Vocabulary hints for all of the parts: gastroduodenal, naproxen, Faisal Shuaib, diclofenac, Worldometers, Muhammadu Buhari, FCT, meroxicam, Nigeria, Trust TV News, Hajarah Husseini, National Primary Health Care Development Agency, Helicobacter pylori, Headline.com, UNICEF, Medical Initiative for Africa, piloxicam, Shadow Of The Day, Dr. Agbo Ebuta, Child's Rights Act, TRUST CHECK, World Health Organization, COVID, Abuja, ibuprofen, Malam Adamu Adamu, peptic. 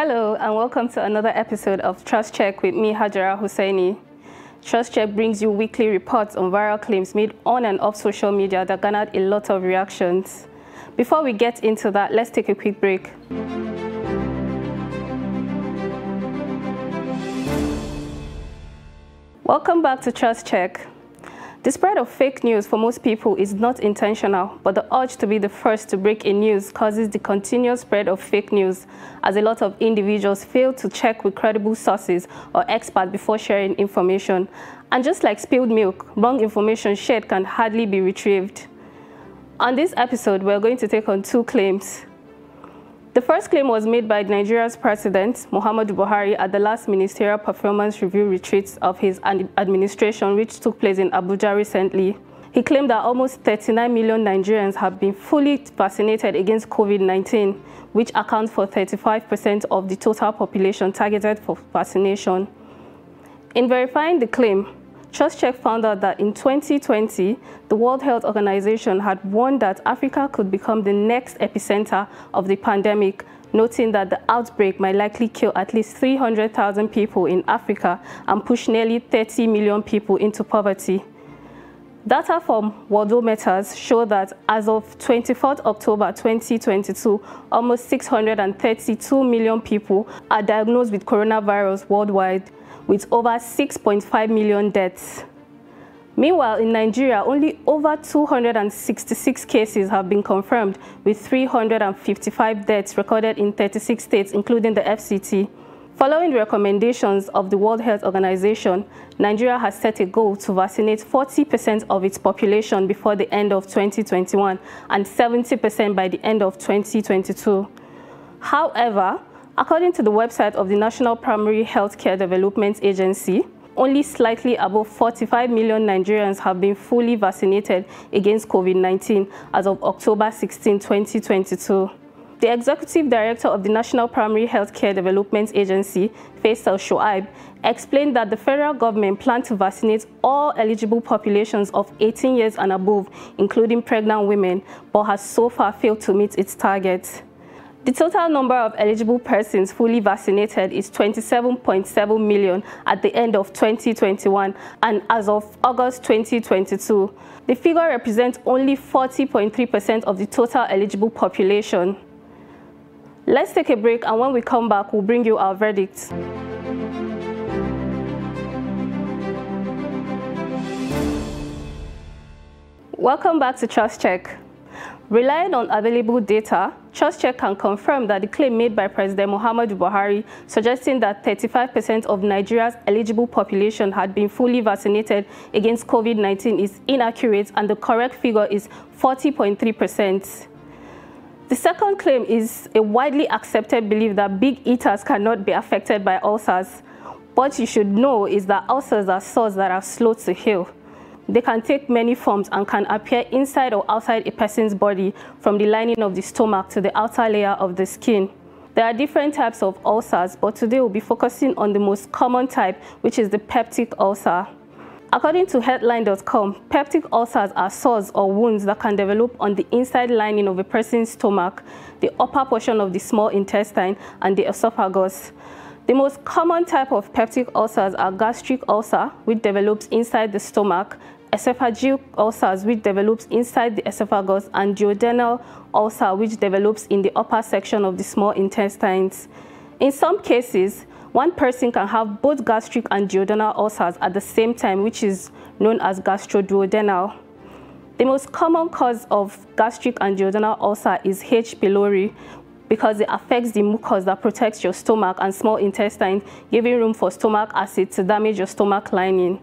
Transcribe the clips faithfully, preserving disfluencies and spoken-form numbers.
Hello and welcome to another episode of Trust Check with me, Hajarah Husseini. Trust Check brings you weekly reports on viral claims made on and off social media that garnered a lot of reactions. Before we get into that, let's take a quick break. Welcome back to Trust Check. The spread of fake news for most people is not intentional, but the urge to be the first to break a news causes the continuous spread of fake news, as a lot of individuals fail to check with credible sources or experts before sharing information. And just like spilled milk, wrong information shared can hardly be retrieved. On this episode, we're going to take on two claims. The first claim was made by Nigeria's president, Muhammadu Buhari, at the last ministerial performance review retreats of his administration, which took place in Abuja recently. He claimed that almost thirty-nine million Nigerians have been fully vaccinated against COVID nineteen, which accounts for thirty-five percent of the total population targeted for vaccination. In verifying the claim, Trust Check found out that in twenty twenty, the World Health Organization had warned that Africa could become the next epicenter of the pandemic, noting that the outbreak might likely kill at least three hundred thousand people in Africa and push nearly thirty million people into poverty. Data from Worldometers show that as of the twenty-fourth of October twenty twenty-two, almost six hundred thirty-two million people are diagnosed with coronavirus worldwide, with over six point five million deaths. Meanwhile, in Nigeria, only over two hundred sixty-six cases have been confirmed, with three hundred fifty-five deaths recorded in thirty-six states, including the F C T. Following the recommendations of the World Health Organization, Nigeria has set a goal to vaccinate forty percent of its population before the end of twenty twenty-one and seventy percent by the end of twenty twenty-two. However, according to the website of the National Primary Health Care Development Agency, only slightly above forty-five million Nigerians have been fully vaccinated against COVID nineteen as of October sixteenth, twenty twenty-two. The Executive Director of the National Primary Health Care Development Agency, Faisal Shuaib, explained that the federal government planned to vaccinate all eligible populations of eighteen years and above, including pregnant women, but has so far failed to meet its target. The total number of eligible persons fully vaccinated is twenty-seven point seven million at the end of twenty twenty-one, and as of August twenty twenty-two, the figure represents only forty point three percent of the total eligible population. Let's take a break, and when we come back, we'll bring you our verdicts. Welcome back to Trust Check. Relying on available data, Trust Check can confirm that the claim made by President Muhammadu Buhari, suggesting that thirty-five percent of Nigeria's eligible population had been fully vaccinated against COVID nineteen, is inaccurate, and the correct figure is forty point three percent. The second claim is a widely accepted belief that big eaters cannot be affected by ulcers. What you should know is that ulcers are sores that are slow to heal. They can take many forms and can appear inside or outside a person's body, from the lining of the stomach to the outer layer of the skin. There are different types of ulcers, but today we'll be focusing on the most common type, which is the peptic ulcer. According to Headline dot com, peptic ulcers are sores or wounds that can develop on the inside lining of a person's stomach, the upper portion of the small intestine, and the esophagus. The most common type of peptic ulcers are gastric ulcer, which develops inside the stomach, esophageal ulcers, which develops inside the esophagus, and duodenal ulcer, which develops in the upper section of the small intestines. In some cases, one person can have both gastric and duodenal ulcers at the same time, which is known as gastroduodenal. The most common cause of gastric and duodenal ulcer is H. pylori, because it affects the mucus that protects your stomach and small intestine, giving room for stomach acid to damage your stomach lining.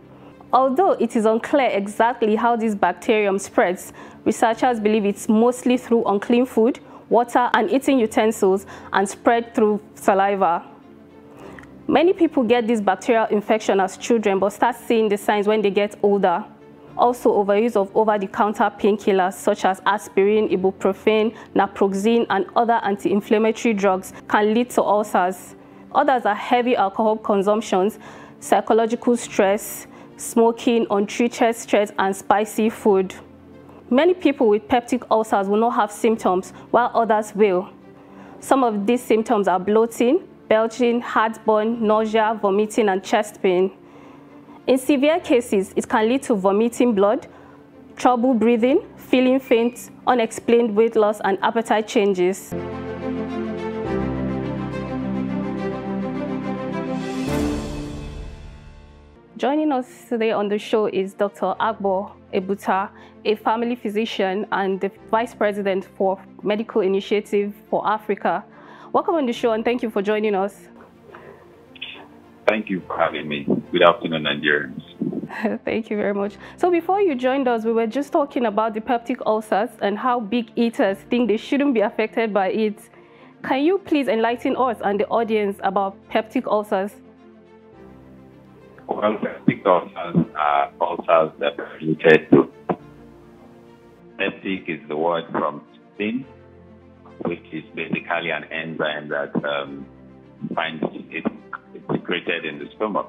Although it is unclear exactly how this bacterium spreads, researchers believe it's mostly through unclean food, water, and eating utensils, and spread through saliva. Many people get this bacterial infection as children but start seeing the signs when they get older. Also, overuse of over-the-counter painkillers such as aspirin, ibuprofen, naproxen, and other anti-inflammatory drugs can lead to ulcers. Others are heavy alcohol consumptions, psychological stress, smoking, untreated stress, and spicy food. Many people with peptic ulcers will not have symptoms, while others will. Some of these symptoms are bloating, belching, heartburn, nausea, vomiting, and chest pain. In severe cases, it can lead to vomiting blood, trouble breathing, feeling faint, unexplained weight loss, and appetite changes. Joining us today on the show is Doctor Agbo Ebuta, a family physician and the Vice President for Medical Initiative for Africa. Welcome on the show and thank you for joining us. Thank you for having me. Good afternoon, Nigerians. Thank you very much. So before you joined us, we were just talking about the peptic ulcers and how big eaters think they shouldn't be affected by it. Can you please enlighten us and the audience about peptic ulcers? Well, peptic ulcers are ulcers that are related to. Peptic is the word from peptin, which is basically an enzyme that um, finds it secreted in the stomach.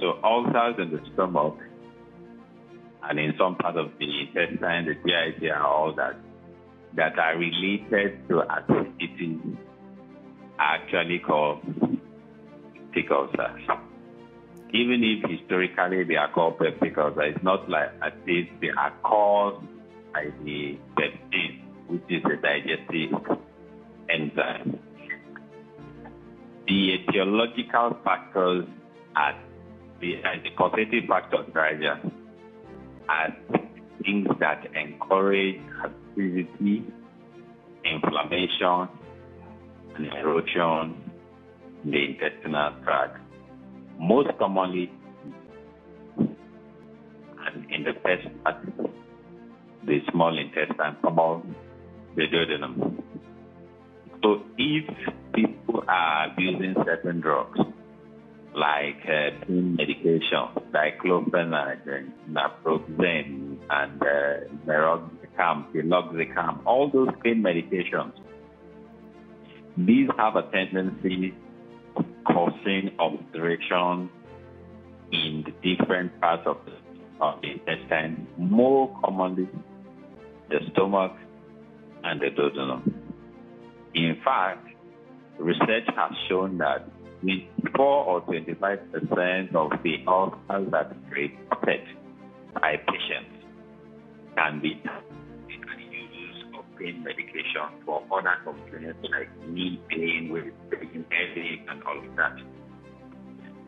So ulcers in the stomach and in some part of the intestine, the G I T and all that, that are related to activity are actually called peptic ulcers. Even if historically they are called peptic ulcers, it's not like at least they are caused by the peptin, which is a digestive enzyme. The etiological factors are the, the causative factors rather are things that encourage activity, inflammation, and erosion in the intestinal tract. Most commonly, and in the first part, the small intestine, small duodenum. So if people are abusing certain drugs, like uh, pain medication, diclofenac, and naproxen, and uh, meroxicam, piloxicam, all those pain medications, these have a tendency causing obstruction in the different parts of the, of the intestine, more commonly the stomach and the duodenum. In fact, research has shown that twenty-four or twenty-five percent of the ulcers that are reported by patients can be used of pain medication for other complaints like knee pain, with breathing headache, and all of that.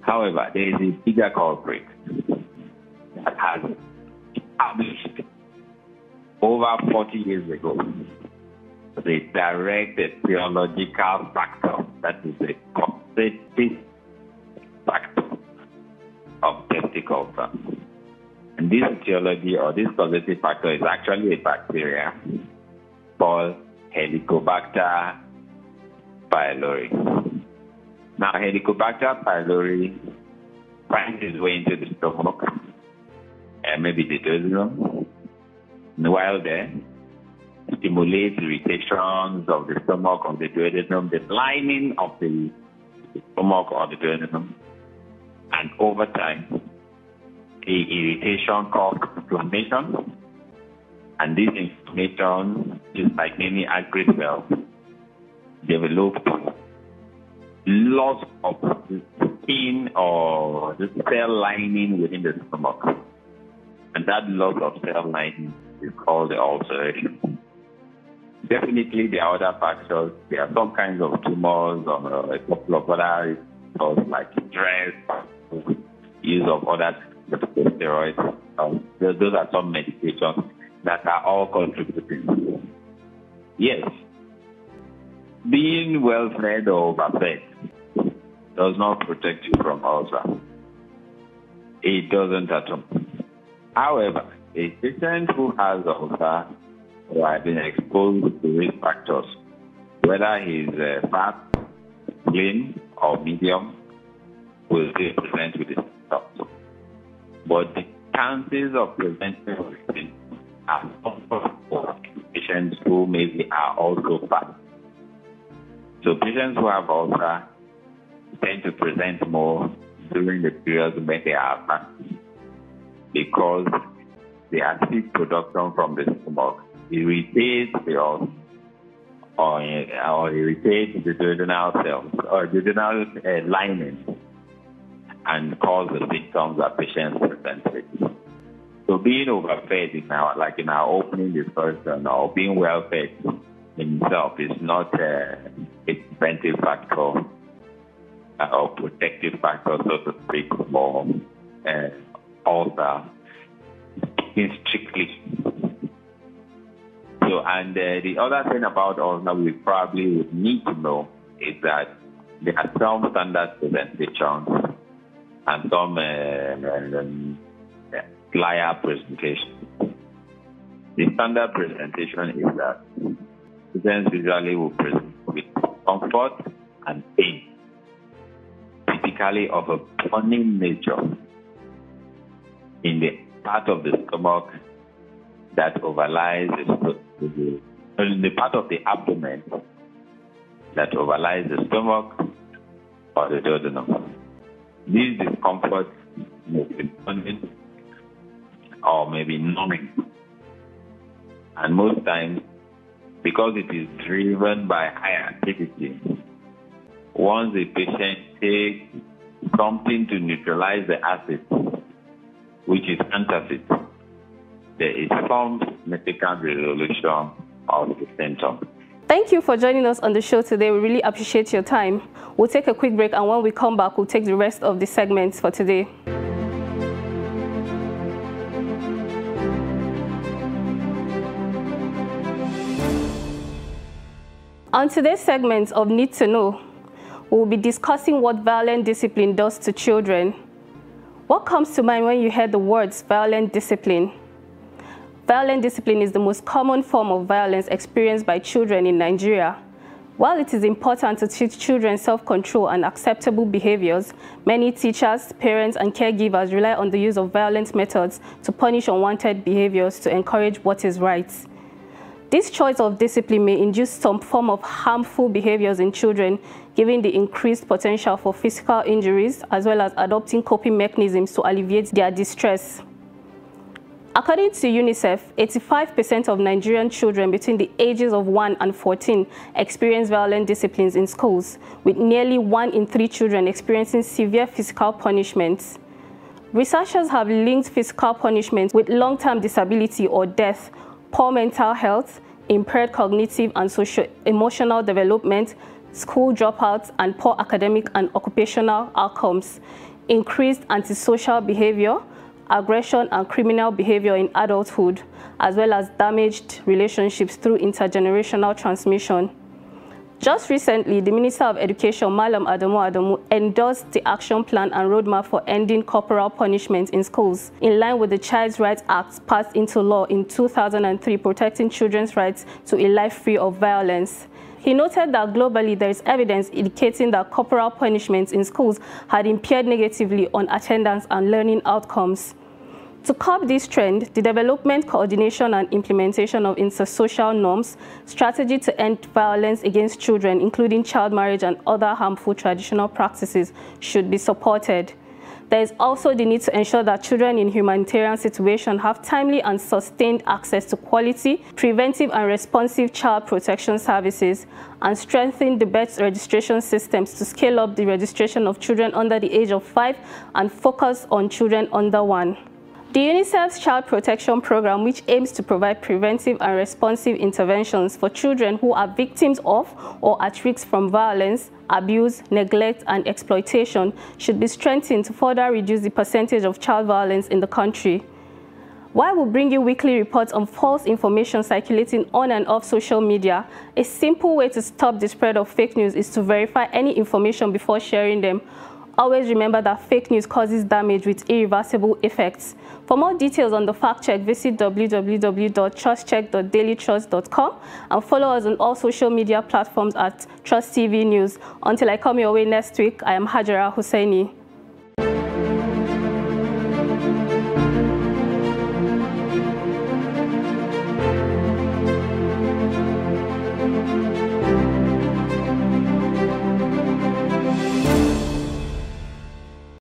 However, there is a bigger culprit that has published over forty years ago. The direct etiological factor, that is the causative factor of peptic ulcer. And this etiology or this causative factor is actually a bacteria called Helicobacter pylori. Now, Helicobacter pylori finds its way into the stomach and maybe the duodenum. While there, stimulates irritations of the stomach, of the duodenum, the lining of the stomach or the duodenum, and over time, the irritation causes inflammation, and this inflammation is like any angry cell, develops loss of the skin or the cell lining within the stomach, and that loss of cell lining is called the ulceration. Definitely, there are other factors. There are some kinds of tumors or a couple of other factors like stress, use of other steroids. Um, those are some medications that are all contributing. Yes, being well fed or overfed does not protect you from ulcer. It doesn't at all. However, a patient who has ulcer or has been exposed to risk factors, whether he's uh, fat, slim, or medium, will still present with the symptoms. But the chances of presenting with it are not for patients who maybe are also fat. So patients who have ulcer tend to present more during the periods when they are fat because the acid production from the stomach irritates the ulcer or, or irritate the duodenal cells or duodenal uh, lining and cause the symptoms that patients present with. So being overfed, in our, like in our opening discussion, or being well fed in itself is not a, a preventive factor uh, or protective factor, so to speak, for uh, ulcer, strictly. So, and uh, the other thing about ulcer we probably would need to know is that there are some standard presentations and some uh, uh, flyer presentation. The standard presentation is that students usually will present with comfort and pain, typically of a burning nature, in the part of the stomach that overlies the, in the part of the abdomen that overlies the stomach or the duodenum. These discomforts may be burning or maybe numbing. And most times, because it is driven by high activity, once the patient takes something to neutralize the acid, which is antacid, there is some significant resolution of the symptom. Thank you for joining us on the show today. We really appreciate your time. We'll take a quick break, and when we come back, we'll take the rest of the segments for today. On today's segment of Need to Know, we'll be discussing what violent discipline does to children. What comes to mind when you hear the words violent discipline? Violent discipline is the most common form of violence experienced by children in Nigeria. While it is important to teach children self-control and acceptable behaviors, many teachers, parents, and caregivers rely on the use of violent methods to punish unwanted behaviors to encourage what is right. This choice of discipline may induce some form of harmful behaviors in children, given the increased potential for physical injuries, as well as adopting coping mechanisms to alleviate their distress. According to UNICEF, eighty-five percent of Nigerian children between the ages of one and fourteen experience violent disciplines in schools, with nearly one in three children experiencing severe physical punishment. Researchers have linked physical punishment with long-term disability or death, poor mental health, impaired cognitive and socio-emotional development, school dropouts, and poor academic and occupational outcomes, increased antisocial behavior, aggression and criminal behavior in adulthood, as well as damaged relationships through intergenerational transmission. Just recently, the Minister of Education, Malam Adamu Adamu, endorsed the action plan and roadmap for ending corporal punishment in schools, in line with the Child's Rights Act passed into law in two thousand three, protecting children's rights to a life free of violence. He noted that globally there is evidence indicating that corporal punishments in schools had impaired negatively on attendance and learning outcomes. To curb this trend, the development, coordination, and implementation of intersocial norms, strategy to end violence against children, including child marriage and other harmful traditional practices, should be supported. There is also the need to ensure that children in humanitarian situations have timely and sustained access to quality, preventive and responsive child protection services, and strengthen the birth registration systems to scale up the registration of children under the age of five and focus on children under one. The UNICEF's Child Protection Program, which aims to provide preventive and responsive interventions for children who are victims of or at risk from violence, abuse, neglect, and exploitation, should be strengthened to further reduce the percentage of child violence in the country. While we bring you weekly reports on false information circulating on and off social media, a simple way to stop the spread of fake news is to verify any information before sharing them. Always remember that fake news causes damage with irreversible effects. For more details on the fact check, visit w w w dot trust check dot daily trust dot com and follow us on all social media platforms at Trust T V News. Until I come your way next week, I am Hajarah Husseini.